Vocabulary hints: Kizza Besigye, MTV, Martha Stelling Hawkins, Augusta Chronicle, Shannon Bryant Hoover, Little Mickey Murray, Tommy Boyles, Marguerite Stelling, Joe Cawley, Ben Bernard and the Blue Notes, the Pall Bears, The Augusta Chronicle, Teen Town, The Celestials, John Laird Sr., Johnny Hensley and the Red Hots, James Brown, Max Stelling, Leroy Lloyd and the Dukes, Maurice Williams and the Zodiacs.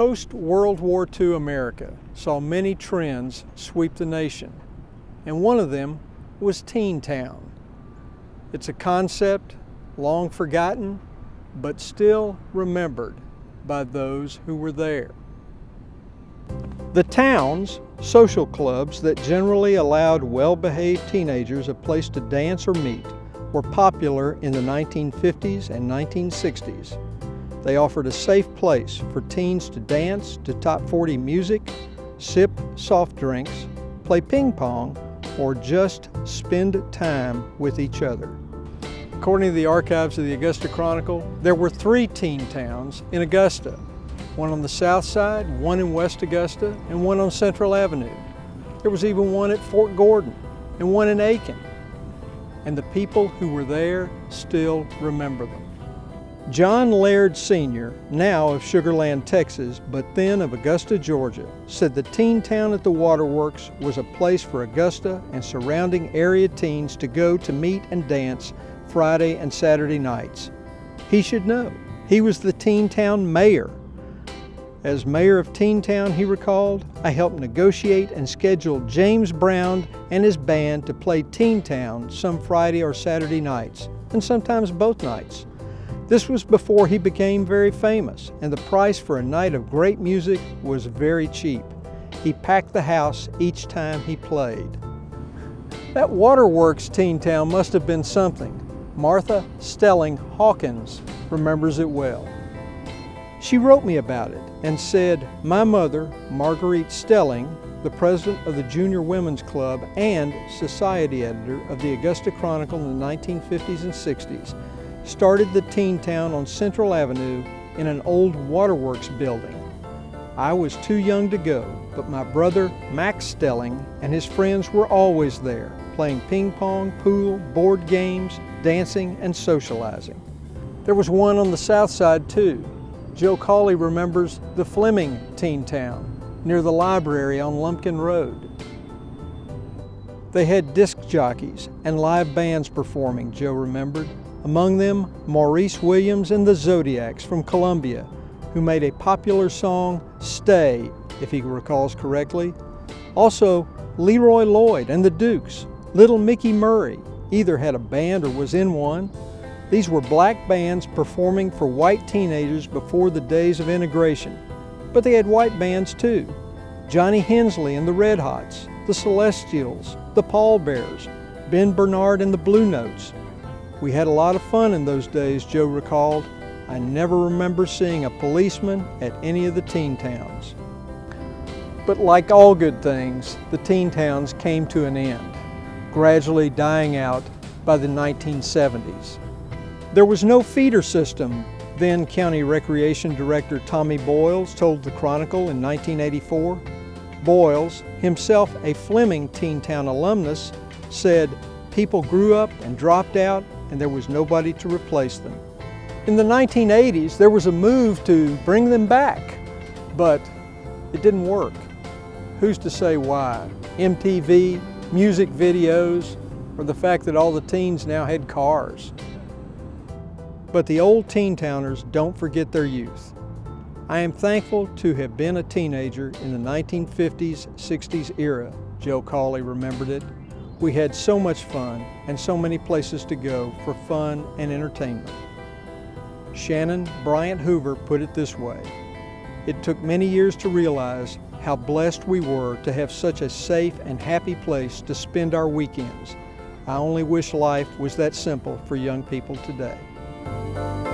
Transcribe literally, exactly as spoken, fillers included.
Post-World War Two America saw many trends sweep the nation, and one of them was Teen Town. It's a concept long forgotten, but still remembered by those who were there. The towns, social clubs that generally allowed well-behaved teenagers a place to dance or meet, were popular in the nineteen fifties and nineteen sixties. They offered a safe place for teens to dance to top forty music, sip soft drinks, play ping pong, or just spend time with each other. According to the archives of the Augusta Chronicle, there were three teen towns in Augusta, one on the south side, one in West Augusta, and one on Central Avenue. There was even one at Fort Gordon and one in Aiken. And the people who were there still remember them. John Laird Senior, now of Sugar Land, Texas, but then of Augusta, Georgia, said the teen town at the Waterworks was a place for Augusta and surrounding area teens to go to meet and dance Friday and Saturday nights. He should know. He was the Teen Town mayor. As mayor of Teen Town, he recalled, I helped negotiate and schedule James Brown and his band to play Teen Town some Friday or Saturday nights, and sometimes both nights. This was before he became very famous, and the price for a night of great music was very cheap. He packed the house each time he played. That Waterworks Teen Town must have been something. Martha Stelling Hawkins remembers it well. She wrote me about it and said, my mother, Marguerite Stelling, the president of the Junior Women's Club and society editor of the Augusta Chronicle in the nineteen fifties and sixties, started the Teen Town on Central Avenue in an old waterworks building. I was too young to go, but my brother, Max Stelling, and his friends were always there, playing ping pong, pool, board games, dancing, and socializing. There was one on the south side too. Joe Cawley remembers the Fleming Teen Town near the library on Lumpkin Road. They had disc jockeys and live bands performing, Joe remembered. Among them, Maurice Williams and the Zodiacs from Columbia, who made a popular song, Stay, if he recalls correctly. Also, Leroy Lloyd and the Dukes, Little Mickey Murray, either had a band or was in one. These were black bands performing for white teenagers before the days of integration, but they had white bands too. Johnny Hensley and the Red Hots, the Celestials, the Pall Bears, Ben Bernard and the Blue Notes. We had a lot of fun in those days, Joe recalled. I never remember seeing a policeman at any of the teen towns. But like all good things, the teen towns came to an end, gradually dying out by the nineteen seventies. There was no feeder system, then County Recreation Director Tommy Boyles told the Chronicle in nineteen eighty-four. Boyles, himself a Fleming Teen Town alumnus, said, people grew up and dropped out and there was nobody to replace them. In the nineteen eighties, there was a move to bring them back, but it didn't work. Who's to say why? M T V, music videos, or the fact that all the teens now had cars. But the old teen towners don't forget their youth. I am thankful to have been a teenager in the nineteen fifties, sixties era, Joe Cawley remembered it. We had so much fun and so many places to go for fun and entertainment. Shannon Bryant Hoover put it this way, it took many years to realize how blessed we were to have such a safe and happy place to spend our weekends. I only wish life was that simple for young people today. Thank you.